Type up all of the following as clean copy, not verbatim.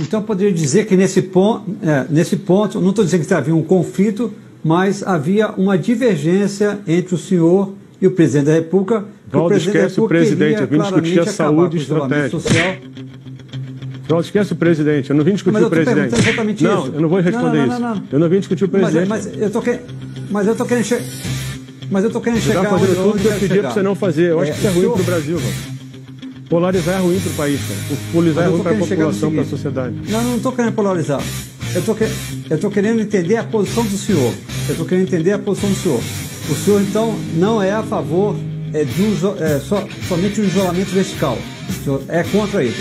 Então, poderia dizer que nesse ponto, não estou dizendo que havia um conflito, mas havia uma divergência entre o senhor e o presidente da República. Valdo, esquece o presidente, eu vim discutir a saúde estratégica. Valdo, esquece o presidente, eu não vim discutir o presidente. Não, eu não vou responder isso. Eu não vim discutir o presidente. Mas eu estou querendo chegar... Mas eu estou querendo chegar... Você está fazendo tudo que eu pedi para você não fazer. Eu acho que isso é ruim para o Brasil, Valdo. Polarizar é ruim para o país, cara. Polarizar é ruim para a população, para a sociedade. Não, eu não estou querendo polarizar. Eu estou querendo entender a posição do senhor. Eu estou querendo entender a posição do senhor. O senhor, então, não é a favor somente de um isolamento vertical. O senhor é contra isso.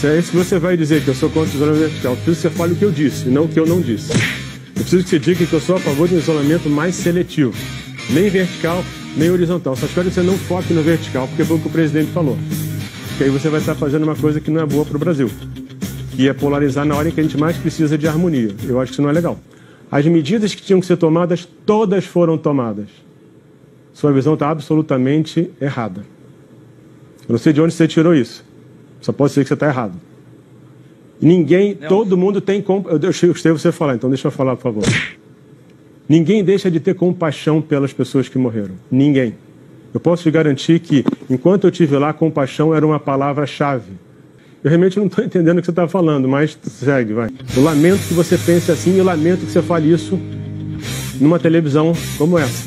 Se é isso que você vai dizer, que eu sou contra o isolamento vertical, eu preciso que você fale o que eu disse, não o que eu não disse. Eu preciso que você diga que eu sou a favor de um isolamento mais seletivo. Nem vertical, nem horizontal. Só espero que você não foque no vertical, porque foi o que o presidente falou. Porque aí você vai estar fazendo uma coisa que não é boa para o Brasil, que é polarizar na hora em que a gente mais precisa de harmonia. Eu acho que isso não é legal. As medidas que tinham que ser tomadas, todas foram tomadas. Sua visão está absolutamente errada. Eu não sei de onde você tirou isso. Só pode ser que você está errado. Todo mundo tem... Eu deixei você falar, então deixa eu falar, por favor. Ninguém deixa de ter compaixão pelas pessoas que morreram. Ninguém. Eu posso te garantir que, enquanto eu estive lá, compaixão era uma palavra-chave. Eu realmente não estou entendendo o que você está falando, mas segue, vai. Eu lamento que você pense assim, eu lamento que você fale isso numa televisão como essa.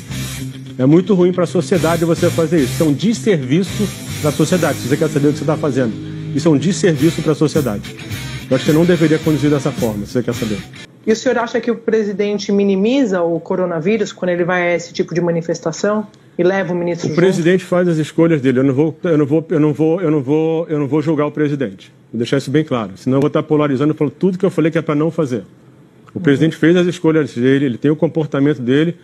É muito ruim para a sociedade você fazer isso. Isso é um desserviço para a sociedade, se você quer saber o que você está fazendo. Isso é um desserviço para a sociedade. Eu acho que você não deveria conduzir dessa forma, se você quer saber. E o senhor acha que o presidente minimiza o coronavírus quando ele vai a esse tipo de manifestação? E leva o ministro junto? O presidente faz as escolhas dele. Eu não vou julgar o presidente. Vou deixar isso bem claro. Senão eu vou estar polarizando por tudo que eu falei que é para não fazer. O presidente fez as escolhas dele, ele tem o comportamento dele.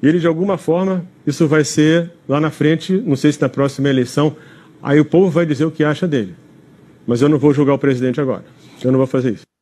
E ele, de alguma forma, isso vai ser lá na frente, não sei se na próxima eleição, aí o povo vai dizer o que acha dele. Mas eu não vou julgar o presidente agora. Eu não vou fazer isso.